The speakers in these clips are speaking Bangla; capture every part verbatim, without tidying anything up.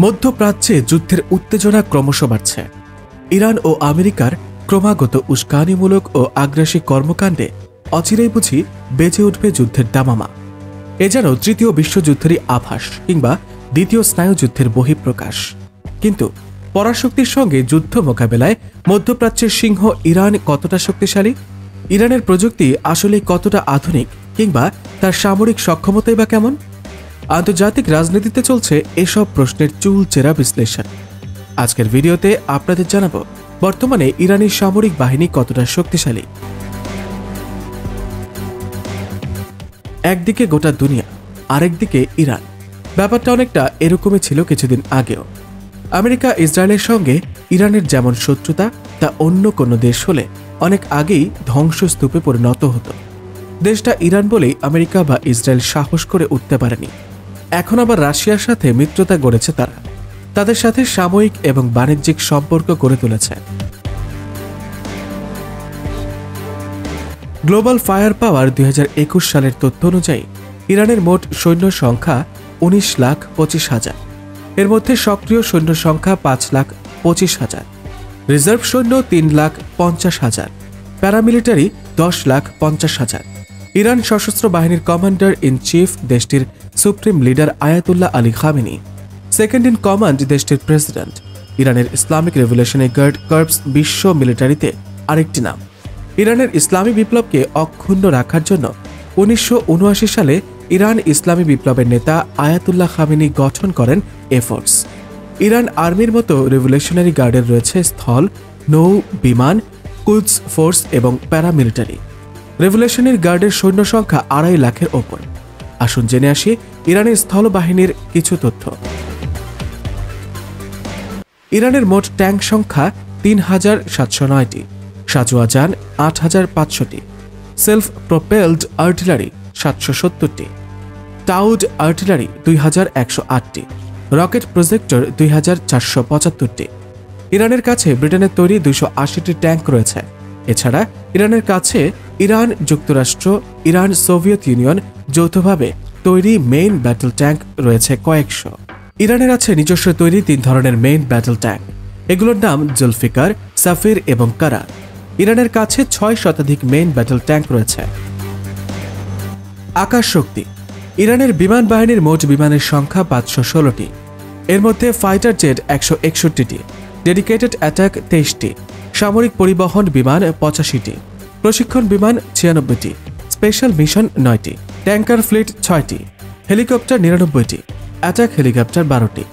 मध्यप्राच्ये युद्धेर उत्तेजना क्रमश बाड़छे। इरान और आमेरिकार क्रमागत उस्कानिमूलक और आग्रासी कर्मकांडे अचिरेई बुझी बेजे उठबे युद्धेर दामामा। ए जेन तृतीय विश्वयुद्धेरई आभास किंबा द्वितीय स्नायुयुद्धेर बहिःप्रकाश। किन्तु पराशक्तिर संगे युद्ध मोकाबेलाय मध्यप्राच्येर सिंह इरान कतटा शक्तिशाली, इरानेर प्रযুক্তি आसलेई कतटा आधुनिक किंबा तार सामरिक सक्षमताई बा केमन, आंतर्जातिक राजनीतिते चलछे एसब प्रश्नेर चूलचेरा विश्लेषण। आजकेर भिडियोते आपनादेर जानाबो बर्तमाने इरानी सामरिक बाहिनी कतटा शक्तिशाली। एकदिके गोटा दुनिया, आरेकदिके इरान। ব্যাপারটা অনেকটা এরকমই ছিল কিছুদিন আগেও। আমেরিকা ইসরায়েলের সঙ্গে ইরানের যেমন শত্রুতা তা অন্য কোনো দেশ হলে অনেক আগেই ধ্বংসস্তূপে পরিণত হতো। দেশটা ইরান বলেই আমেরিকা বা ইসরায়েল সাহস করে উঠতে পারেনি। এখন আবার রাশিয়ার সাথে মিত্রতা গড়েছে তারা, তাদের সাথে সাময়িক এবং বাণিজ্যিক সম্পর্ক গড়ে তুলেছে। গ্লোবাল ফায়ার পাওয়ার দুই হাজার একুশ সালের তথ্য অনুযায়ী ইরানের মোট সৈন্য সংখ্যা উনিশ লাখ পঁচিশ হাজার, এর মধ্যে সক্রিয় সৈন্য সংখ্যা পাঁচ লাখ পঁচিশ হাজার, রিজার্ভ সৈন্য তিন লাখ পঞ্চাশ হাজার, প্যারামিলিটারি দশ লাখ পঞ্চাশ হাজার। ইরান সশস্ত্র বাহিনীর কমান্ডার ইন চিফ দেশটির supreme leader Ayatollah Ali Khamenei, second in command দেশটির প্রেসিডেন্ট। ইরানের ইসলামিক রেভলিউশনারি গার্ড কর্পস বিশ্ব মিলিটারিতে আরেকটি নাম। ইরানের ইসলামী বিপ্লবকে অক্ষুণ্ণ রাখার জন্য উনিশশো উনআশি সালে ইরান ইসলামী বিপ্লবের নেতা আয়াতুল্লাহ খামেনি গঠন করেন এ ফোর্স। ইরান আর্মির মতো রেভলিউশনারি গার্ডের রয়েছে স্থল, নৌ, বিমান, কুদস ফোর্স এবং প্যারামিলিটারি। রেভলিউশনারি গার্ডের সৈন্য সংখ্যা আড়াই লাখের ওপর। আসুন জেনে আসি ইরানের স্থলবাহিনীর কিছু তথ্য। ইরানের মোট ট্যাঙ্ক সংখ্যা তিন হাজার সাতশো নয়টি, সাজোয়া যান আট হাজার পাঁচশোটি, সেলফ প্রপেলড আর্টিলারি সাতশো সত্তরটি, টাউড আর্টিলারি দুই হাজার একশো আটটি, রকেট প্রজেক্টর দুই হাজার চারশো পঁচাত্তরটি। ইরানের কাছে ব্রিটেনের তৈরি দুইশো আশিটি ট্যাঙ্ক রয়েছে। এছাড়া ইরানের কাছে ইরান যুক্তরাষ্ট্র, ইরান সোভিয়েত ইউনিয়ন যৌথভাবে তৈরি মেইন ব্যাটল ট্যাঙ্ক রয়েছে কয়েকশো। ইরানের আছে নিজস্ব তৈরি তিন ধরনের মেইন ব্যাটল ট্যাঙ্ক, এগুলোর নাম জুলফিকার, সাফির এবং কারা। ইরানের কাছে ছয় শতাধিক মেইন ব্যাটল ট্যাঙ্ক রয়েছে। আকাশ শক্তি। ইরানের বিমান বাহিনীর মোট বিমানের সংখ্যা পাঁচশো ষোলোটি, এর মধ্যে ফাইটার জেট একশো একষট্টিটি, ডেডিকেটেড অ্যাটাক তেইশটি, সামরিক পরিবহন বিমান পঁচাশিটি, প্রশিক্ষণ বিমান ছিয়ানব্বইটি, স্পেশাল মিশন নয়টি, ট্যাঙ্কার ফ্লিট ছয়টি, হেলিকপ্টার নিরানব্বইটি, অ্যাটাক হেলিকপ্টার বারোটি।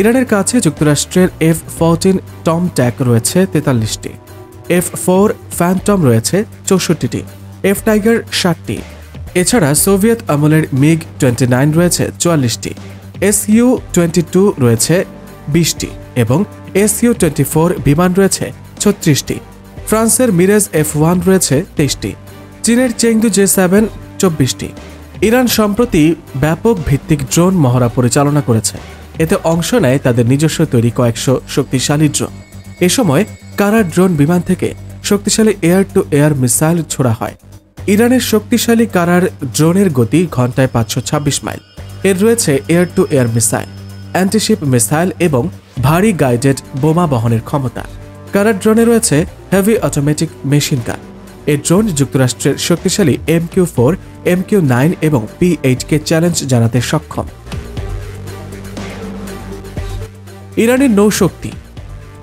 ইরানের কাছে যুক্তরাষ্ট্রের এফ ফোরটিন টম ট্যাক রয়েছে তেতাল্লিশটি, এফ ফোর ফ্যান্টম রয়েছে চৌষট্টিটি, এফ টাইগার ষাটটি, এছাড়া সোভিয়েত আমলের মিগ টোয়েন্টি নাইন রয়েছে চুয়াল্লিশটি, এস ইউ টোয়েন্টি টু রয়েছে বিশটি এবং এস ইউ টোয়েন্টি ফোর বিমান রয়েছে ছত্রিশটি, ফ্রান্সের মিরেজ এফ ওয়ান রয়েছে তেইশটি, চীনের চেংদু জে সেভেন চব্বিশটি। ইরান সম্প্রতি ব্যাপক ভিত্তিক ড্রোন মহড়া পরিচালনা করেছে, এতে অংশ নেয় তাদের নিজস্ব তৈরি কয়েকশো শক্তিশালী ড্রোন। এ সময় কারা ড্রোন বিমান থেকে শক্তিশালী এয়ার টু এয়ার মিসাইল ছোড়া হয়। ইরানের শক্তিশালী কারার ড্রোনের গতি ঘন্টায় পাঁচশো ছাব্বিশ মাইল, এর রয়েছে air to air missile, antiship missile এবং ভারী গাইডেড বোমা বহনের ক্ষমতা। কারার ড্রোনে রয়েছে হেভি অটোমেটিক মেশিন গান। এই ড্রোন যুক্তরাষ্ট্রের শক্তিশালী M Q four, M Q nine এবং পি এইট কে চ্যালেঞ্জ জানাতে সক্ষম। ইরানের নৌশক্তি।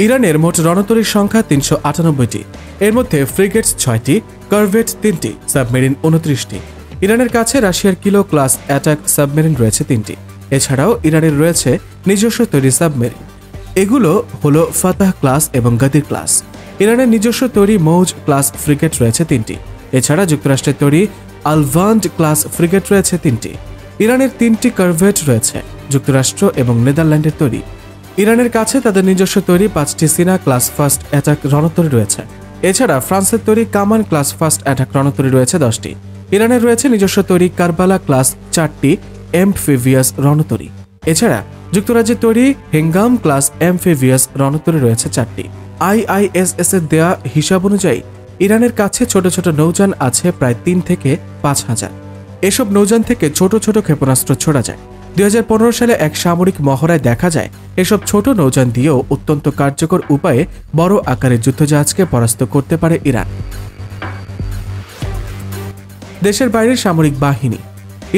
ইরানের মোট রণতরীর সংখ্যা তিনশো আটানব্বইটি, এর মধ্যে ফ্রিগেট ছয়টি, করভেট তিনটি, সাবমেরিন উনত্রিশটি। ইরানের কাছে রাশিয়ার কিলো ক্লাস অ্যাটাক সাবমেরিন রয়েছে তিনটি। এছাড়াও ইরানের রয়েছে নিজস্ব তৈরি সাবমেরিন, এগুলো হলো ফাতাহ ক্লাস এবং গাদির ক্লাস। ইরানের নিজস্ব তৈরি মৌজ ক্লাস ফ্রিগেট রয়েছে তিনটি, এছাড়া যুক্তরাষ্ট্রের তৈরি আলভান্ড ক্লাস ফ্রিগেট রয়েছে তিনটি। ইরানের তিনটি করভেট রয়েছে, যুক্তরাষ্ট্র এবং নেদারল্যান্ডের তৈরি। ইরানের কাছে তাদের নিজস্ব তৈরি পাঁচটি সিনা ক্লাস ফার্স্ট অ্যাটাক রণতরী রয়েছে, এছাড়া ফ্রান্সের তৈরি কামান ক্লাস ফার্স্ট অ্যাটাক রণতরী রয়েছে দশটি। ইরানের রয়েছে নিজস্ব তৈরি কারবালা ক্লাস চারটি এমফিভিয়াস রণতরী, এছাড়া যুক্তরাজ্যের তৈরি হেঙ্গাম ক্লাস এমফিভিয়াস রণতরী রয়েছে চারটি। আইআইএসএস এর দেয়া হিসাব অনুযায়ী ইরানের কাছে ছোট ছোট নৌযান আছে প্রায় তিন থেকে পাঁচ হাজার। এসব নৌযান থেকে ছোট ছোট ক্ষেপণাস্ত্র ছোড়া যায়। দুই হাজার পনেরো সালে এক সামরিক মহড়ায় দেখা যায় এসব ছোট নৌযান দিয়েও অত্যন্ত কার্যকর উপায়ে বড় আকারের যুদ্ধজাহাজকে পরাস্ত করতে পারে ইরান। দেশের বাইরের সামরিক বাহিনী।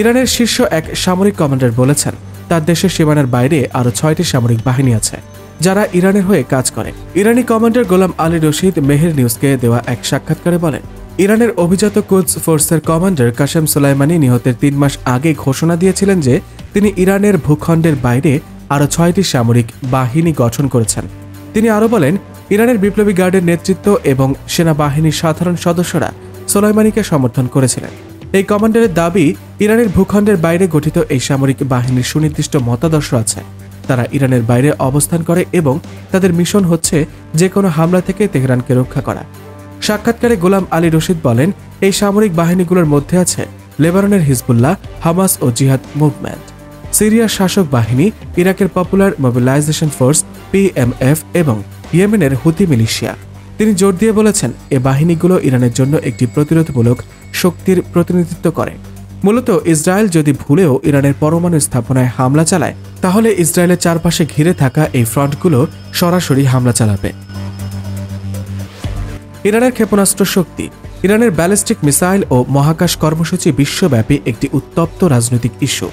ইরানের শীর্ষ এক সামরিক কমান্ডার বলেছেন, তার দেশের সীমানার বাইরে আরও ছয়টি সামরিক বাহিনী আছে যারা ইরানের হয়ে কাজ করে। ইরানি commander Gholam Ali Rashid Mehr নিউজকে দেওয়া এক সাক্ষাৎকারে বলেন, ইরানের অভিজাত কুদস ফোর্সের কমান্ডার কাসেম সোলাইমানি নিহতের তিন মাস আগে ঘোষণা দিয়েছিলেন যে তিনি ইরানের ভূখণ্ডের বাইরে আরও ছয়টি সামরিক বাহিনী গঠন করেছেন। তিনি আরও বলেন, ইরানের বিপ্লবী গার্ডের নেতৃত্ব এবং সেনাবাহিনীর সাধারণ সদস্যরা সোলাইমানিকে সমর্থন করেছিলেন। এই কমান্ডারের দাবি, ইরানের ভূখণ্ডের বাইরে গঠিত এই সামরিক বাহিনীর সুনির্দিষ্ট মতাদর্শ আছে। তারা ইরানের বাইরে অবস্থান করে এবং তাদের মিশন হচ্ছে যে কোনো হামলা থেকে তেহরানকে রক্ষা করা। সাক্ষাৎকারে গোলাম আলী রশিদ বলেন, এই সামরিক বাহিনীগুলোর মধ্যে আছে লেবাননের হিজবুল্লাহ, হামাস ও জিহাদ মুভমেন্ট, সিরিয়ার শাসক বাহিনী, ইরাকের popular mobilization force P M F এবং ইয়েমেনের হুতি মিলিশিয়া। তিনি জোর দিয়ে বলেছেন, এ বাহিনীগুলো ইরানের জন্য একটি প্রতিরোধমূলক শক্তির প্রতিনিধিত্ব করে। মূলত ইসরায়েল যদি ভুলেও ইরানের পরমাণু স্থাপনায় হামলা চালায়, তাহলে ইসরায়েলের চারপাশে ঘিরে থাকা এই ফ্রন্টগুলো সরাসরি হামলা চালাবে। ইরানের ক্ষেপণাস্ত্র শক্তি। ইরানের ব্যালিস্টিক মিসাইল ও মহাকাশ কর্মসূচি বিশ্বব্যাপী একটি উত্তপ্ত রাজনৈতিক ইস্যু।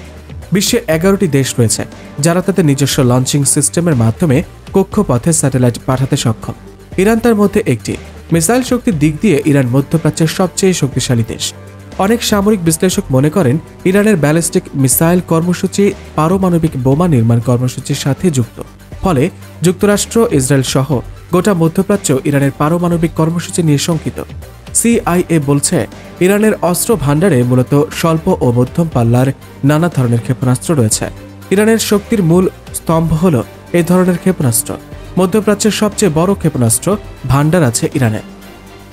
বিশ্বে এগারোটি দেশ রয়েছে যারা তাদের নিজস্ব লঞ্চিং সিস্টেমের মাধ্যমে কক্ষপথে স্যাটেলাইট পাঠাতে সক্ষম। ইরান তার মধ্যে একটি। মিসাইল শক্তির দিক দিয়ে ইরান মধ্যপ্রাচ্যের সবচেয়ে শক্তিশালী দেশ। অনেক সামরিক বিশ্লেষক মনে করেন, ইরানের ব্যালিস্টিক মিসাইল কর্মসূচি পারমাণবিক বোমা নির্মাণ কর্মসূচির সাথে যুক্ত। ফলে যুক্তরাষ্ট্র, ইসরায়েল সহ গোটা মধ্যপ্রাচ্য ইরানের পারমাণবিক কর্মসূচি নিয়ে শঙ্কিত। সি আই এ বলছে, ইরানের অস্ত্র ভাণ্ডারে মূলত স্বল্প ও মধ্যম পাল্লার নানা ধরনের ক্ষেপণাস্ত্র রয়েছে। ইরানের শক্তির মূল স্তম্ভ হল এ ধরনের ক্ষেপণাস্ত্র। মধ্যপ্রাচ্যের সবচেয়ে বড় ক্ষেপণাস্ত্র ভাণ্ডার আছে ইরানে।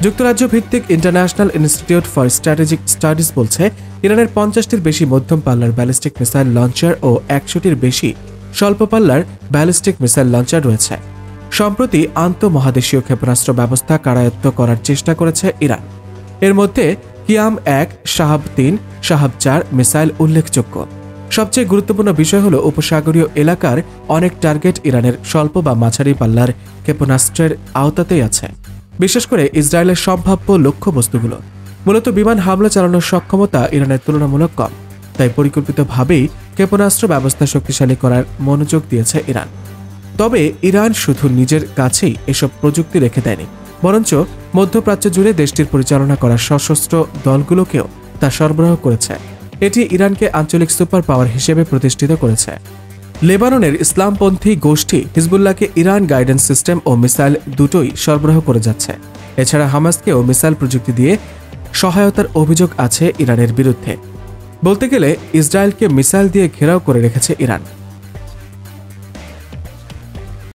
যুক্তরাজ্য ভিত্তিক International Institute for Strategic Studies বলছে, ইরানের পঞ্চাশটির বেশি মধ্যম পাল্লার ব্যালিস্টিক মিসাইল লঞ্চার ও একশোটির বেশি স্বল্প পাল্লার ব্যালিস্টিক মিসাইল লঞ্চার রয়েছে। সম্প্রতি আন্তঃমহাদেশীয় ক্ষেপণাস্ত্র ব্যবস্থা কারায়ত্ত করার চেষ্টা করেছে ইরান। এর মধ্যে কিয়াম এক, শাহাব তিন, শাহাব চার মিসাইল উল্লেখযোগ্য। সবচেয়ে গুরুত্বপূর্ণ বিষয় হল, উপসাগরীয় এলাকার অনেক টার্গেট ইরানের স্বল্প বা মাঝারি পাল্লার ক্ষেপণাস্ত্রের আওতাতেই আছে, বিশেষ করে ইসরায়েলের সম্ভাব্য লক্ষ্যবস্তুগুলো। মূলত বিমান হামলা চালানোর সক্ষমতা ইরানের তুলনামূলক কম, তাই পরিকল্পিতভাবেই ক্ষেপণাস্ত্র ব্যবস্থা শক্তিশালী করার মনোযোগ দিয়েছে ইরান। তবে ইরান শুধু নিজের কাছেই এসব প্রযুক্তি রেখে দেয়নি, বরঞ্চ মধ্যপ্রাচ্য জুড়ে দেশটির পরিচালনা করা সশস্ত্র দলগুলোকেও তা সরবরাহ করেছে। এটি ইরানকে আঞ্চলিক সুপার পাওয়ার হিসেবে প্রতিষ্ঠিত করেছে। লেবাননের ইসলামপন্থী গোষ্ঠী হিজবুল্লাহকে ইরান গাইডেন্স সিস্টেম ও মিসাইল দুটোই সরবরাহ করে যাচ্ছে। এছাড়া হামাসকেও মিসাইল প্রযুক্তি দিয়ে সহায়তার অভিযোগ আছে ইরানের বিরুদ্ধে। বলতে গেলে ইসরায়েলকে মিসাইল দিয়ে ঘেরাও করে রেখেছে ইরান।